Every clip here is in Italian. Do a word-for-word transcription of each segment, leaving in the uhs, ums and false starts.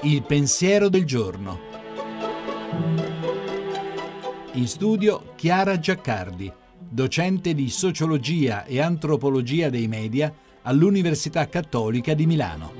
Il pensiero del giorno. In studio Chiara Giaccardi, docente di Sociologia e Antropologia dei Media all'Università Cattolica di Milano.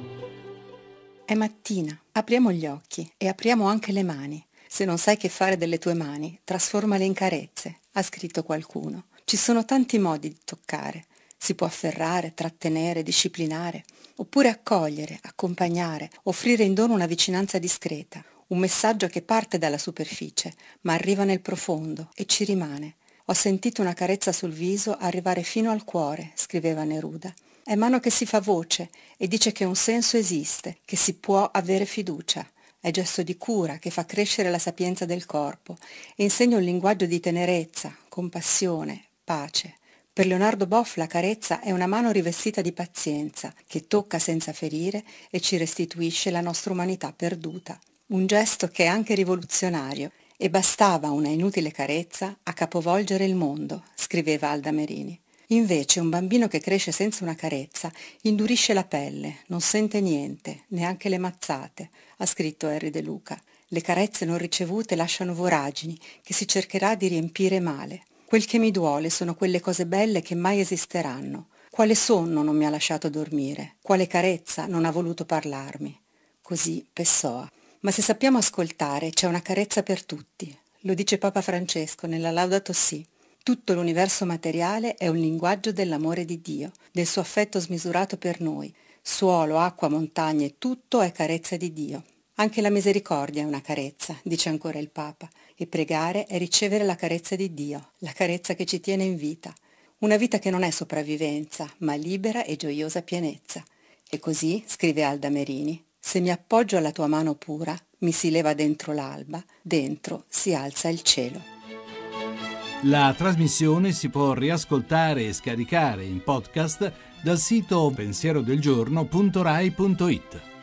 È mattina, apriamo gli occhi e apriamo anche le mani. Se non sai che fare delle tue mani, trasformale in carezze, ha scritto qualcuno. Ci sono tanti modi di toccare. Si può afferrare, trattenere, disciplinare, oppure accogliere, accompagnare, offrire in dono una vicinanza discreta, un messaggio che parte dalla superficie, ma arriva nel profondo e ci rimane. Ho sentito una carezza sul viso arrivare fino al cuore, scriveva Neruda. È mano che si fa voce e dice che un senso esiste, che si può avere fiducia. È gesto di cura che fa crescere la sapienza del corpo e insegna un linguaggio di tenerezza, compassione, pace. Per Leonardo Boff la carezza è una mano rivestita di pazienza, che tocca senza ferire e ci restituisce la nostra umanità perduta. Un gesto che è anche rivoluzionario, e bastava una inutile carezza a capovolgere il mondo, scriveva Alda Merini. Invece un bambino che cresce senza una carezza indurisce la pelle, non sente niente, neanche le mazzate, ha scritto Erri De Luca. Le carezze non ricevute lasciano voragini che si cercherà di riempire male. Quel che mi duole sono quelle cose belle che mai esisteranno. Quale sonno non mi ha lasciato dormire? Quale carezza non ha voluto parlarmi? Così Pessoa. Ma se sappiamo ascoltare, c'è una carezza per tutti. Lo dice Papa Francesco nella Laudato Si. Tutto l'universo materiale è un linguaggio dell'amore di Dio, del suo affetto smisurato per noi. Suolo, acqua, montagne, tutto è carezza di Dio. Anche la misericordia è una carezza, dice ancora il Papa, e pregare è ricevere la carezza di Dio, la carezza che ci tiene in vita. Una vita che non è sopravvivenza, ma libera e gioiosa pienezza. E così, scrive Alda Merini, se mi appoggio alla tua mano pura, mi si leva dentro l'alba, dentro si alza il cielo. La trasmissione si può riascoltare e scaricare in podcast dal sito pensiero del giorno punto rai punto it.